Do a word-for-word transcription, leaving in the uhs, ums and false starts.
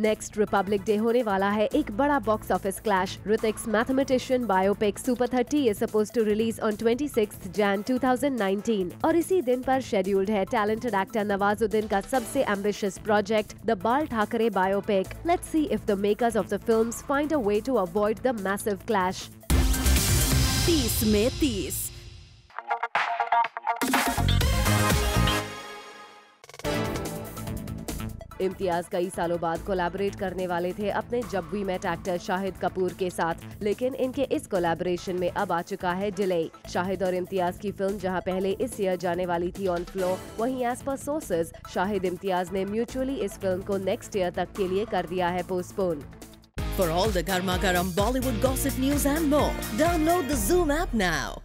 Next Republic day होने वाला है एक बड़ा box office clash. Hrithik's mathematician biopic super thirty is supposed to release on twenty sixth January two thousand nineteen और इसी दिन पर शेड्यूल्ड है टैलेंटेड एक्टर नवाजुद्दीन का सबसे ambitious project the Bal Thackeray biopic. Let's see if the makers of the films find a way to avoid the massive clash. तीस में तीस। इम्तियाज कई सालों बाद कोलैबोरेट करने वाले थे अपने Jab we met actor Shahid Kapoor के साथ, लेकिन इनके इस कोलैबोरेशन में अब आ चुका है डिले। शाहिद और इम्तियाज की फिल्म जहां पहले इस ईयर जाने वाली थी ऑन फ्लोर, वहीं as per sources Shahid Imtiaz ने म्यूचुअली इस फिल्म को नेक्स्ट ईयर तक के लिए कर दिया है पोस्टपोन। फॉर ऑल द गर्मा गर्म Bollywood gossip news and more, download the Zoom app now.